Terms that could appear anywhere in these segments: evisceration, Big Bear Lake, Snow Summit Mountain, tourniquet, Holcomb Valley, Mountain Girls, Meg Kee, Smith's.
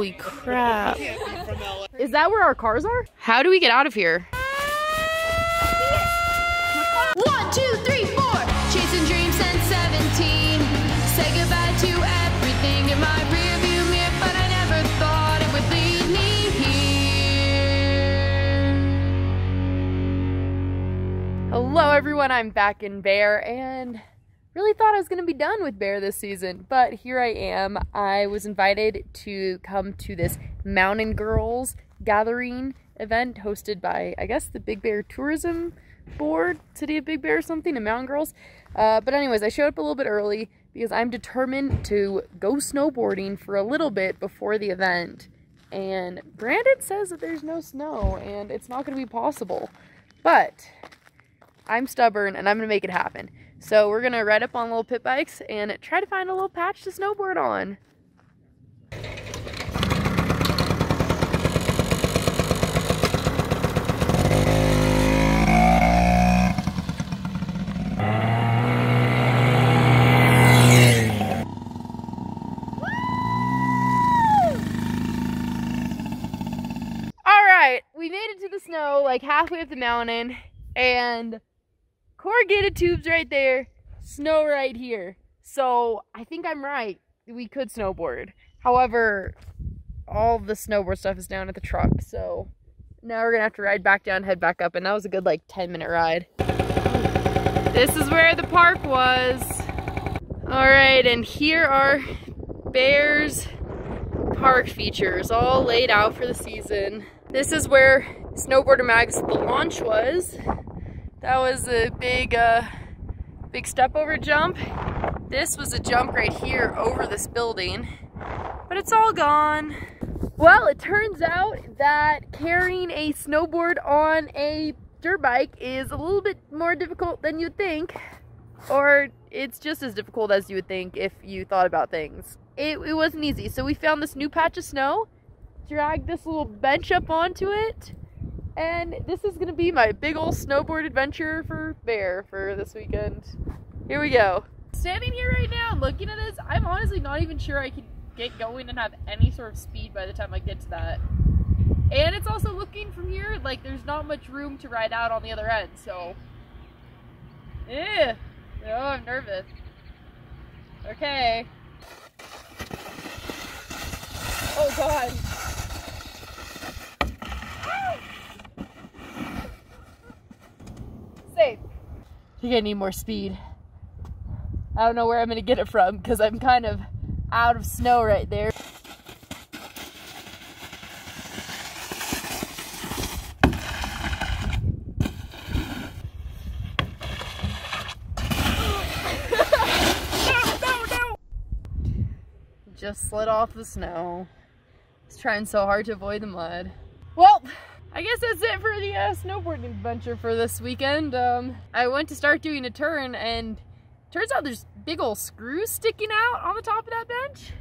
Holy crap. Is that where our cars are? How do we get out of here? 1, 2, 3, 4. Chasing dreams since 17. Say goodbye to everything in my rearview mirror, but I never thought it would lead me here. Hello everyone, I'm back in Bear and really thought I was going to be done with Bear this season, but here I am. I was invited to come to this Mountain Girls gathering event hosted by, I guess, the Big Bear Tourism Board, City of Big Bear or something, and Mountain Girls. But anyways, I showed up a little bit early because I'm determined to go snowboarding for a little bit before the event. And Brandon says that there's no snow and it's not going to be possible. But I'm stubborn and I'm going to make it happen. So we're gonna ride up on little pit bikes and try to find a little patch to snowboard on. Woo! All right, we made it to the snow, like halfway up the mountain, and corrugated tubes right there, snow right here. So I think I'm right. We could snowboard. However, all the snowboard stuff is down at the truck. So now we're gonna have to ride back down, head back up. And that was a good like 10-minute ride. This is where the park was. All right, and here are Bear's park features all laid out for the season. This is where Snowboarder Mag's the launch was. That was a big, big step over jump. This was a jump right here over this building, but it's all gone. Well, it turns out that carrying a snowboard on a dirt bike is a little bit more difficult than you'd think, or it's just as difficult as you would think if you thought about things. It wasn't easy. So we found this new patch of snow, dragged this little bench up onto it, and this is gonna be my big old snowboard adventure for Bear for this weekend. Here we go. Standing here right now looking at this, I'm honestly not even sure I can get going and have any sort of speed by the time I get to that. And it's also looking from here like there's not much room to ride out on the other end, so. Yeah. Oh, I'm nervous. Okay. Oh God. I think I need more speed. I don't know where I'm gonna get it from because I'm kind of out of snow right there. No. Just slid off the snow. I was trying so hard to avoid the mud. Well, I guess that's it for the snowboarding adventure for this weekend. I went to start doing a turn and turns out there's big old screws sticking out on the top of that bench.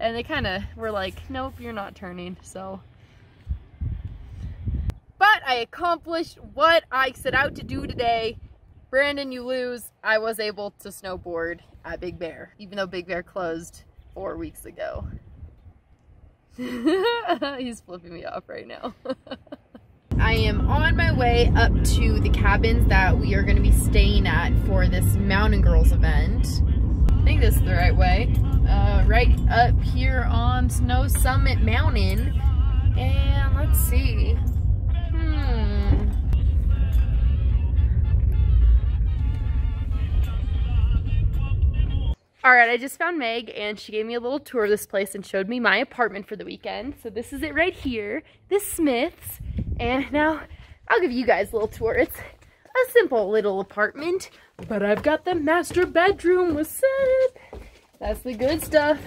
And they kind of were like, nope, you're not turning, so. But I accomplished what I set out to do today. Brandon, you lose. I was able to snowboard at Big Bear, even though Big Bear closed 4 weeks ago. He's flipping me off right now. I am on my way up to the cabins that we are going to be staying at for this Mountain Girls event. I think this is the right way. Right up here on Snow Summit Mountain. And let's see. Alright, I just found Meg and she gave me a little tour of this place and showed me my apartment for the weekend. So this is it right here. This is Smith's. And now I'll give you guys a little tour. It's a simple little apartment, but I've got the master bedroom with set. That's the good stuff.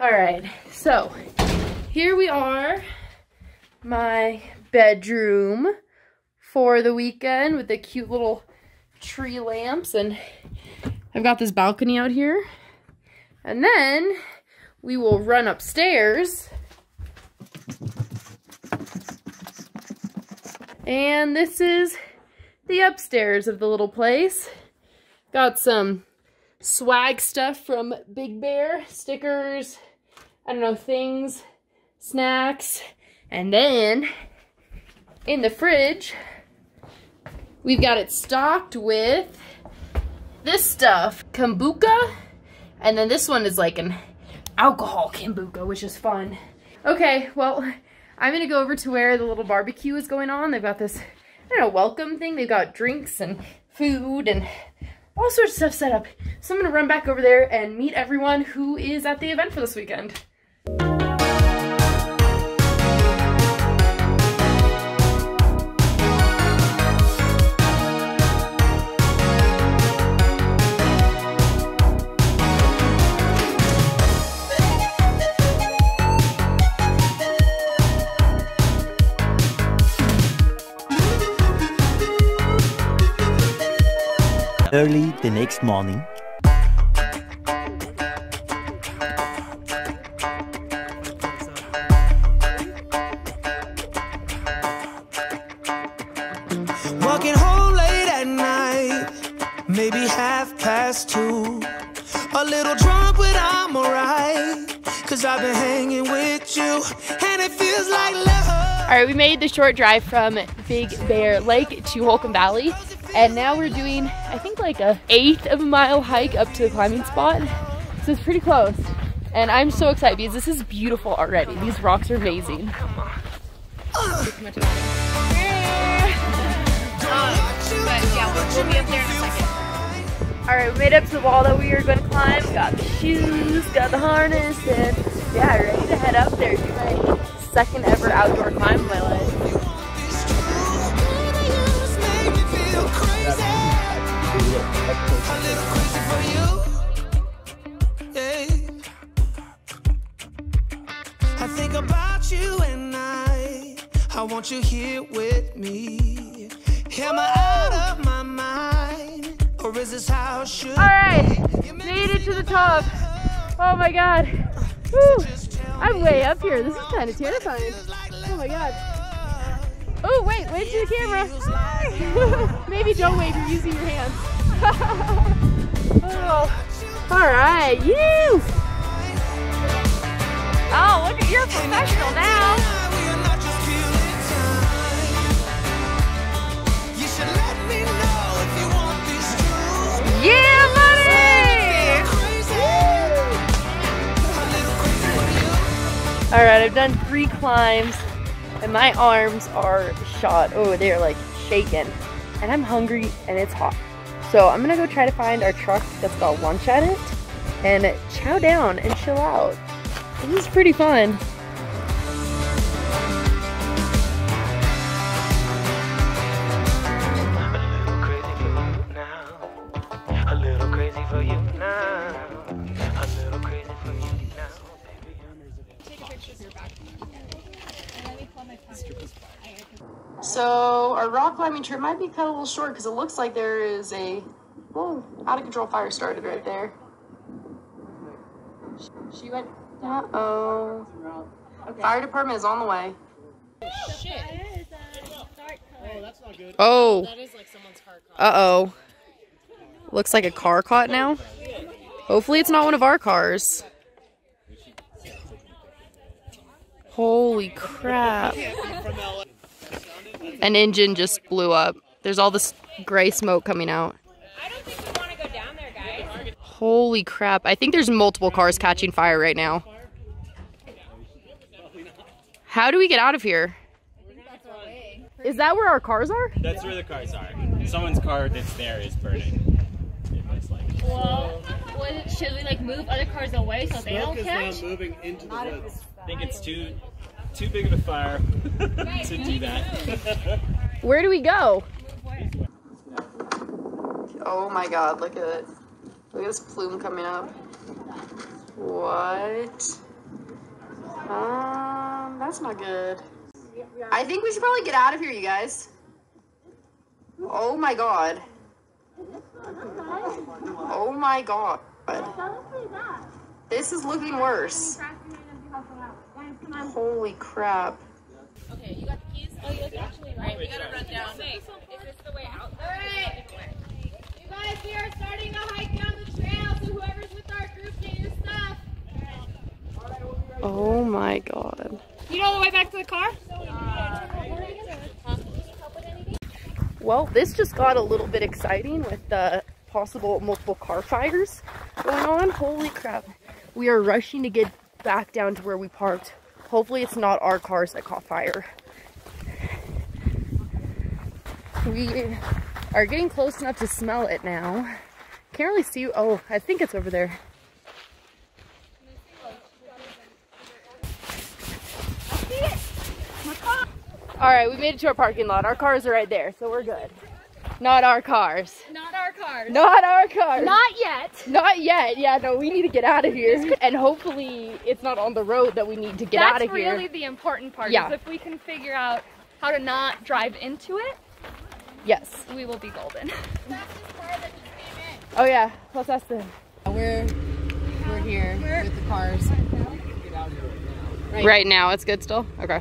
All right, so here we are, my bedroom for the weekend with the cute little tree lamps. And I've got this balcony out here. And then we will run upstairs. And this is the upstairs of the little place. Got some swag stuff from Big Bear, stickers, I don't know, things snacks, and then in the fridge, we've got it stocked with this stuff, kombucha, and then this one is like an alcohol kombucha, which is fun. Okay, well, I'm gonna go over to where the little barbecue is going on. They've got this, I don't know, welcome thing. They've got drinks and food and all sorts of stuff set up. So I'm gonna run back over there and meet everyone who is at the event for this weekend. Early the next morning. Walking home late at night, maybe 2:30. A little drunk, but I'm alright, 'cause I've been hanging with you, and it feels like love. Alright, we made the short drive from Big Bear Lake to Holcomb Valley. And now we're doing, I think, like an 1/8 of a mile hike up to the climbing spot. So it's pretty close. And I'm so excited because this is beautiful already. These rocks are amazing. But yeah, we'll be up there in a second. All right, we made up to the wall that we were going to climb. Got the shoes, got the harness, and yeah, ready to head up there. Do my second ever outdoor climb in my life. I want you here with me. Am I out of my mind? Or is this how it should be? Alright, made it to the top. Oh my god. Woo. I'm way up here. This is kind of terrifying. Oh my god. Oh, wait, wave to the camera. Hi. Maybe don't wave, you're using your hands. Oh. Alright, you. Oh, look, you're a professional now. All right, I've done 3 climbs and my arms are shot. Oh, they're like shaking. And I'm hungry and it's hot. So I'm gonna go try to find our truck that's got lunch at it and chow down and chill out. This is pretty fun. So our rock climbing trip might be cut a little short because it looks like there is a out of control fire started right there. She went down. Uh-oh. Okay. Fire department is on the way. Oh, shit. Oh, that's not good. Oh. That is like someone's car caught. Uh-oh. Looks like a car caught now. Hopefully it's not one of our cars. Holy crap. An engine just blew up. There's all this gray smoke coming out. I don't think we want to go down there, guys. Holy crap. I think there's multiple cars catching fire right now. How do we get out of here? Is that where our cars are? That's where the cars are. Someone's car that's there is burning. Well, should we like move other cars away so they don't catch? Smoke is now moving into the woods. I think it's too big of a fire to do that. Where do we go? Oh my god, look at it. Look at this plume coming up. What? That's not good. I think we should probably get out of here, you guys. Oh my god. Oh my god. This is looking worse. Holy crap. Okay, you got the keys? Oh, you actually right. We gotta run down. Is this the way out? Alright. You guys, we are starting a hike down the trail, so whoever's with our group, get your stuff. Alright, we'll be right back. Oh my god. You know all the way back to the car? Well, this just got a little bit exciting with the possible multiple car fires going on. Holy crap. We are rushing to get back down to where we parked. Hopefully it's not our cars that caught fire. We are getting close enough to smell it now. Can't really see. Oh, I think it's over there. Alright, we made it to our parking lot. Our cars are right there, so we're good. Not our cars. Not our cars. Not our cars. Not yet. Not yet. Yeah, no, we need to get out of here. And hopefully it's not on the road that we need to get out of here. That's really the important part. Yeah. If we can figure out how to not drive into it, yes, we will be golden. Oh yeah, let's ask them. We're here with the cars. Right now, it's good still? Okay.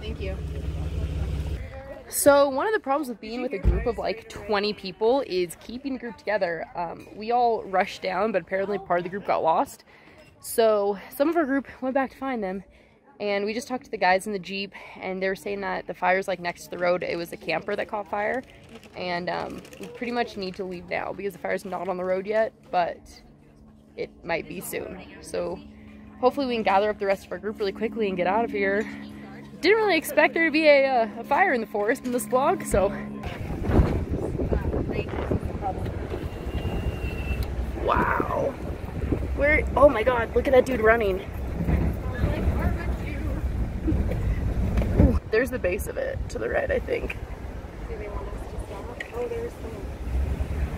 Thank you. So one of the problems with being with a group of like 20 people is keeping a group together. We all rushed down, but apparently part of the group got lost. So some of our group went back to find them, and we just talked to the guys in the Jeep, and they were saying that the fire's like next to the road. It was a camper that caught fire, and we pretty much need to leave now because the fire's not on the road yet, but it might be soon. So hopefully we can gather up the rest of our group really quickly and get out of here. Didn't really expect there to be a fire in the forest in this vlog, so. Wow. Oh my god, look at that dude running. Ooh, there's the base of it to the right, I think.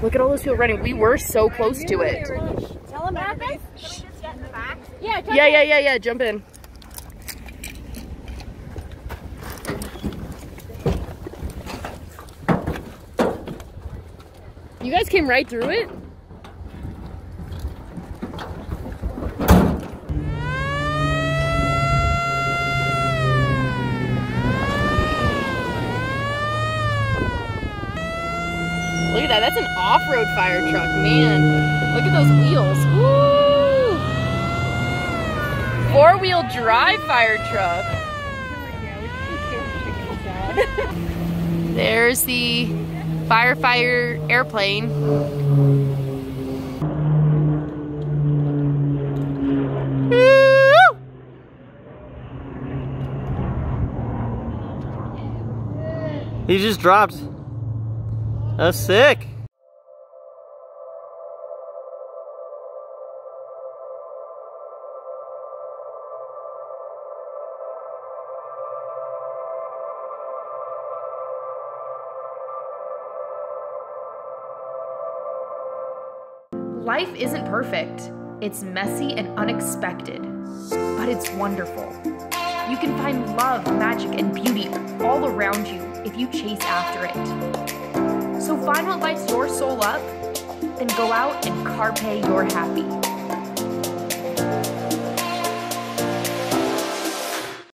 Look at all those people running. We were so close to it. Tell them about this. Shh. Yeah, jump in. You guys came right through it? Look at that, that's an off-road fire truck, man. Look at those wheels. Woo! Four-wheel drive fire truck. There's the firefighter airplane. He just dropped. That's sick. Life isn't perfect. It's messy and unexpected, but it's wonderful. You can find love, magic, and beauty all around you if you chase after it. So find what lights your soul up, then go out and carpe your happy.